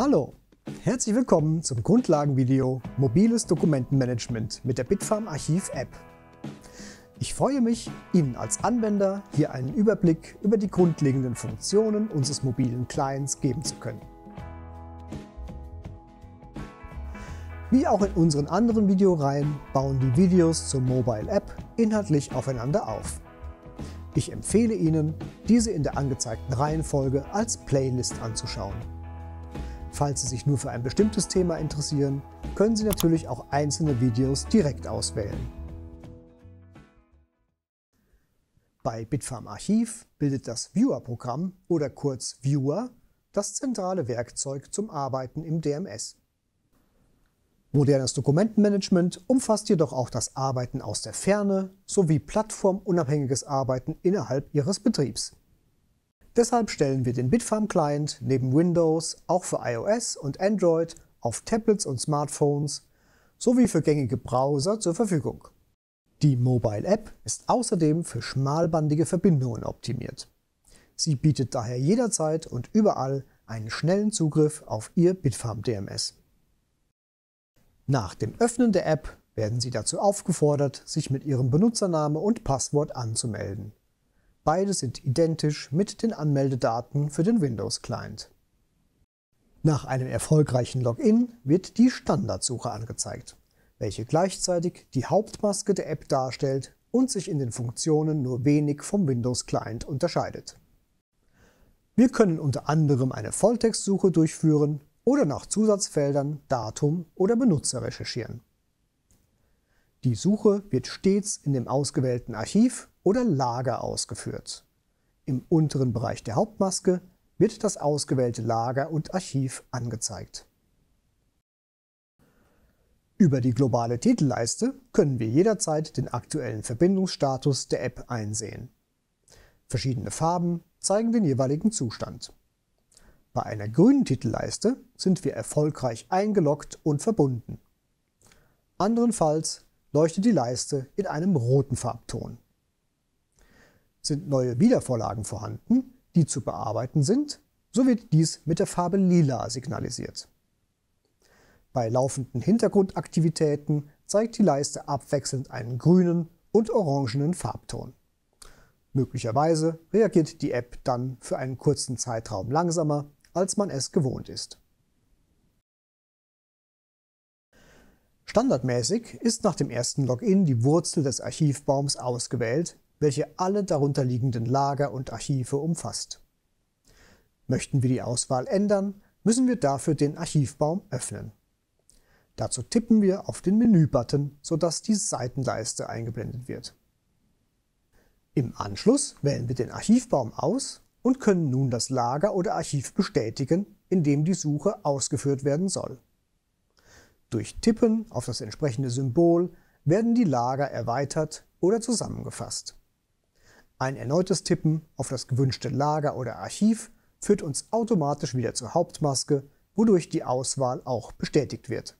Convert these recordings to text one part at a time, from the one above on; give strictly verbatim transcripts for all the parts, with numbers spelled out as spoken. Hallo, herzlich willkommen zum Grundlagenvideo Mobiles Dokumentenmanagement mit der bitfarm-Archiv-App. Ich freue mich, Ihnen als Anwender hier einen Überblick über die grundlegenden Funktionen unseres mobilen Clients geben zu können. Wie auch in unseren anderen Videoreihen bauen die Videos zur Mobile-App inhaltlich aufeinander auf. Ich empfehle Ihnen, diese in der angezeigten Reihenfolge als Playlist anzuschauen. Falls Sie sich nur für ein bestimmtes Thema interessieren, können Sie natürlich auch einzelne Videos direkt auswählen. Bei bitfarm-Archiv bildet das Viewer-Programm oder kurz Viewer das zentrale Werkzeug zum Arbeiten im D M S. Modernes Dokumentenmanagement umfasst jedoch auch das Arbeiten aus der Ferne sowie plattformunabhängiges Arbeiten innerhalb Ihres Betriebs. Deshalb stellen wir den bitfarm-Client neben Windows auch für iOS und Android auf Tablets und Smartphones sowie für gängige Browser zur Verfügung. Die Mobile-App ist außerdem für schmalbandige Verbindungen optimiert. Sie bietet daher jederzeit und überall einen schnellen Zugriff auf Ihr bitfarm-D M S. Nach dem Öffnen der App werden Sie dazu aufgefordert, sich mit Ihrem Benutzername und Passwort anzumelden. Beide sind identisch mit den Anmeldedaten für den Windows-Client. Nach einem erfolgreichen Login wird die Standardsuche angezeigt, welche gleichzeitig die Hauptmaske der App darstellt und sich in den Funktionen nur wenig vom Windows-Client unterscheidet. Wir können unter anderem eine Volltextsuche durchführen oder nach Zusatzfeldern Datum oder Benutzer recherchieren. Die Suche wird stets in dem ausgewählten Archiv oder Lager ausgeführt. Im unteren Bereich der Hauptmaske wird das ausgewählte Lager und Archiv angezeigt. Über die globale Titelleiste können wir jederzeit den aktuellen Verbindungsstatus der App einsehen. Verschiedene Farben zeigen den jeweiligen Zustand. Bei einer grünen Titelleiste sind wir erfolgreich eingeloggt und verbunden. Anderenfalls leuchtet die Leiste in einem roten Farbton. Sind neue Wiedervorlagen vorhanden, die zu bearbeiten sind, so wird dies mit der Farbe lila signalisiert. Bei laufenden Hintergrundaktivitäten zeigt die Leiste abwechselnd einen grünen und orangenen Farbton. Möglicherweise reagiert die App dann für einen kurzen Zeitraum langsamer, als man es gewohnt ist. Standardmäßig ist nach dem ersten Login die Wurzel des Archivbaums ausgewählt, welche alle darunter liegenden Lager und Archive umfasst. Möchten wir die Auswahl ändern, müssen wir dafür den Archivbaum öffnen. Dazu tippen wir auf den Menü-Button, sodass die Seitenleiste eingeblendet wird. Im Anschluss wählen wir den Archivbaum aus und können nun das Lager oder Archiv bestätigen, in dem die Suche ausgeführt werden soll. Durch Tippen auf das entsprechende Symbol werden die Lager erweitert oder zusammengefasst. Ein erneutes Tippen auf das gewünschte Lager oder Archiv führt uns automatisch wieder zur Hauptmaske, wodurch die Auswahl auch bestätigt wird.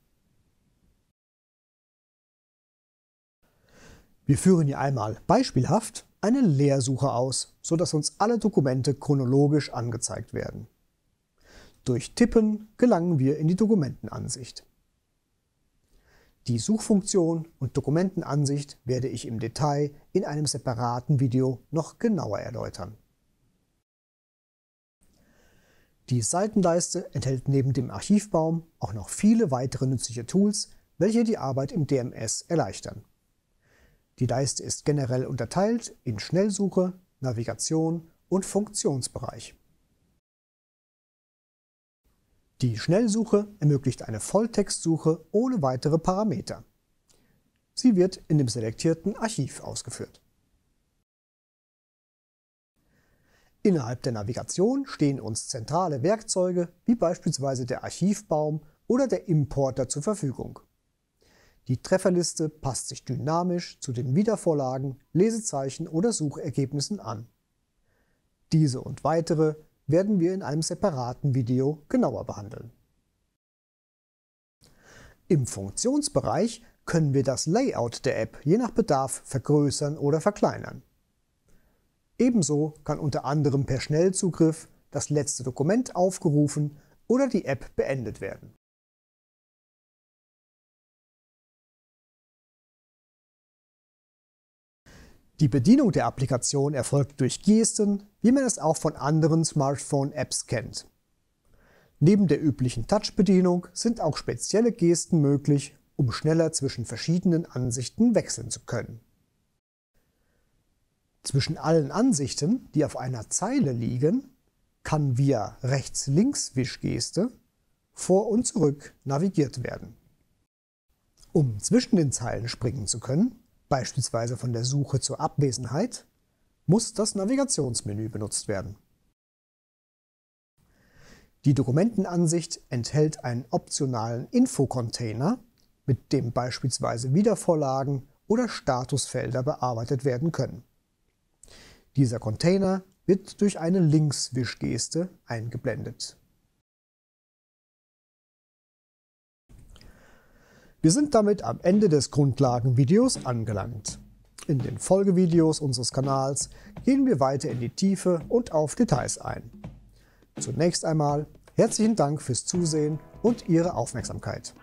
Wir führen hier einmal beispielhaft eine Leersuche aus, sodass uns alle Dokumente chronologisch angezeigt werden. Durch Tippen gelangen wir in die Dokumentenansicht. Die Suchfunktion und Dokumentenansicht werde ich im Detail in einem separaten Video noch genauer erläutern. Die Seitenleiste enthält neben dem Archivbaum auch noch viele weitere nützliche Tools, welche die Arbeit im D M S erleichtern. Die Leiste ist generell unterteilt in Schnellsuche, Navigation und Funktionsbereich. Die Schnellsuche ermöglicht eine Volltextsuche ohne weitere Parameter. Sie wird in dem selektierten Archiv ausgeführt. Innerhalb der Navigation stehen uns zentrale Werkzeuge wie beispielsweise der Archivbaum oder der Importer zur Verfügung. Die Trefferliste passt sich dynamisch zu den Wiedervorlagen, Lesezeichen oder Suchergebnissen an. Diese und weitere werden wir in einem separaten Video genauer behandeln. Im Funktionsbereich können wir das Layout der App je nach Bedarf vergrößern oder verkleinern. Ebenso kann unter anderem per Schnellzugriff das letzte Dokument aufgerufen oder die App beendet werden. Die Bedienung der Applikation erfolgt durch Gesten, wie man es auch von anderen Smartphone-Apps kennt. Neben der üblichen Touch-Bedienung sind auch spezielle Gesten möglich, um schneller zwischen verschiedenen Ansichten wechseln zu können. Zwischen allen Ansichten, die auf einer Zeile liegen, kann via Rechts-Links-Wischgeste vor und zurück navigiert werden. Um zwischen den Zeilen springen zu können, beispielsweise von der Suche zur Abwesenheit, muss das Navigationsmenü benutzt werden. Die Dokumentenansicht enthält einen optionalen Infocontainer, mit dem beispielsweise Wiedervorlagen oder Statusfelder bearbeitet werden können. Dieser Container wird durch eine Linkswischgeste eingeblendet. Wir sind damit am Ende des Grundlagenvideos angelangt. In den Folgevideos unseres Kanals gehen wir weiter in die Tiefe und auf Details ein. Zunächst einmal herzlichen Dank fürs Zusehen und Ihre Aufmerksamkeit.